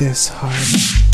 this hard.